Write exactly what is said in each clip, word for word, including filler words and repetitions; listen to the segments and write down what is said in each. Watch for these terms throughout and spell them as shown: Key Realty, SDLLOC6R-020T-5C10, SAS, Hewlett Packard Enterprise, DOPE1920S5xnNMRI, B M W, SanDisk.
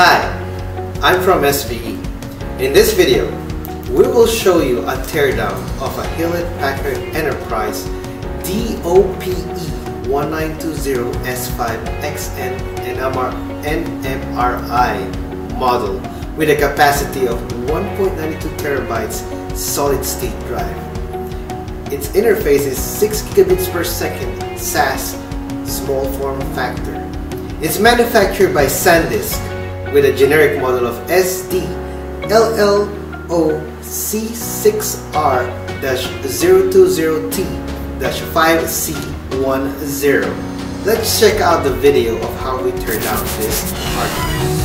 Hi, I'm from S V E. In this video, we will show you a teardown of a Hewlett Packard Enterprise D O P E one nine two zero S five X N N M R I model with a capacity of one point nine two terabytes solid-state drive. Its interface is six gigabits per second S A S small form factor. It's manufactured by SanDisk with a generic model of S D L L O C six R zero two zero T dash five C ten. Let's check out the video of how we turn down this hardware.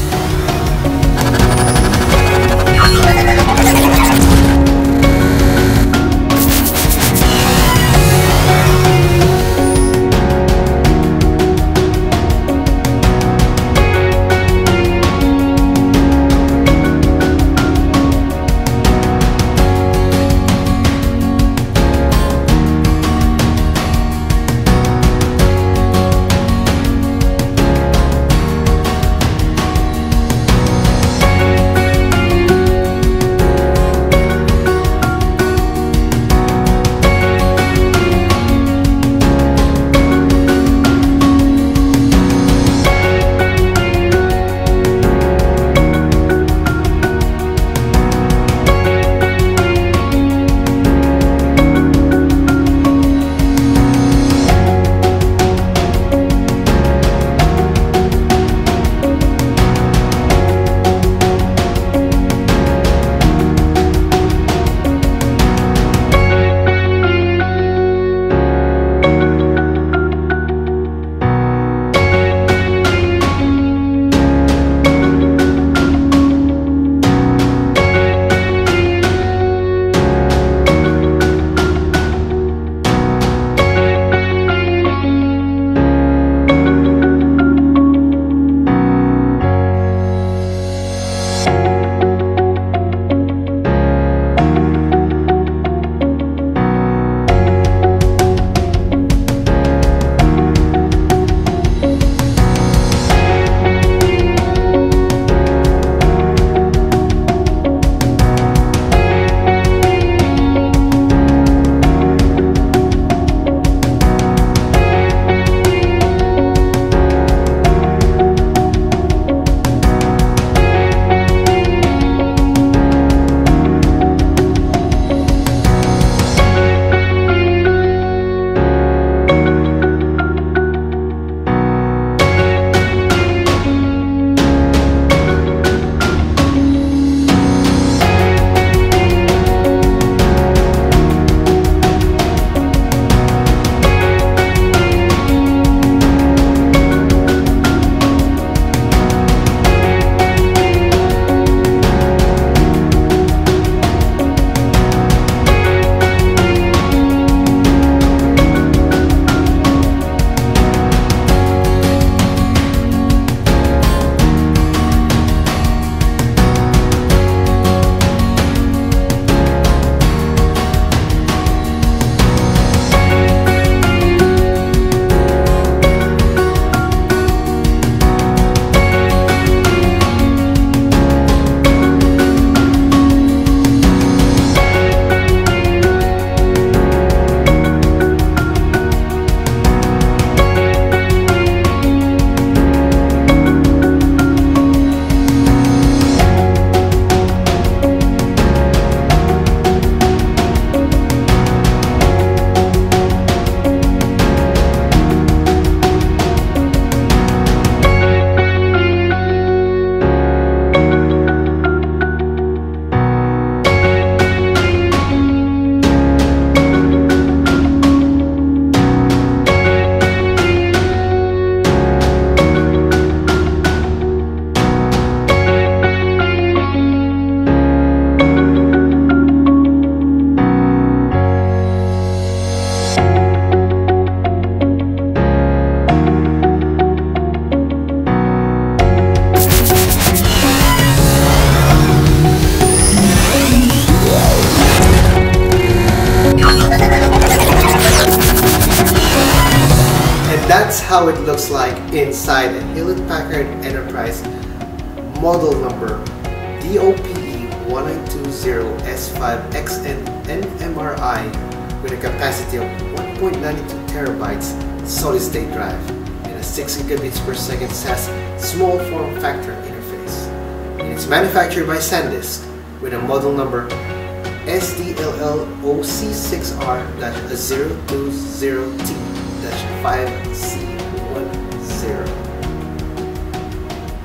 That's how it looks like inside a Hewlett Packard Enterprise Model number D O P E one nine two zero S five x n N M R I with a capacity of one point nine two terabytes solid-state drive and a six gigabits per second S A S small form factor interface. And it's manufactured by SanDisk with a model number S D L L O C six R zero two zero T dash five C ten.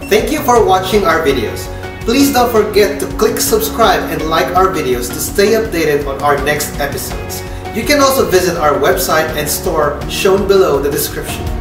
Thank you for watching our videos. Please don't forget to click subscribe and like our videos to stay updated on our next episodes. You can also visit our website and store shown below the description.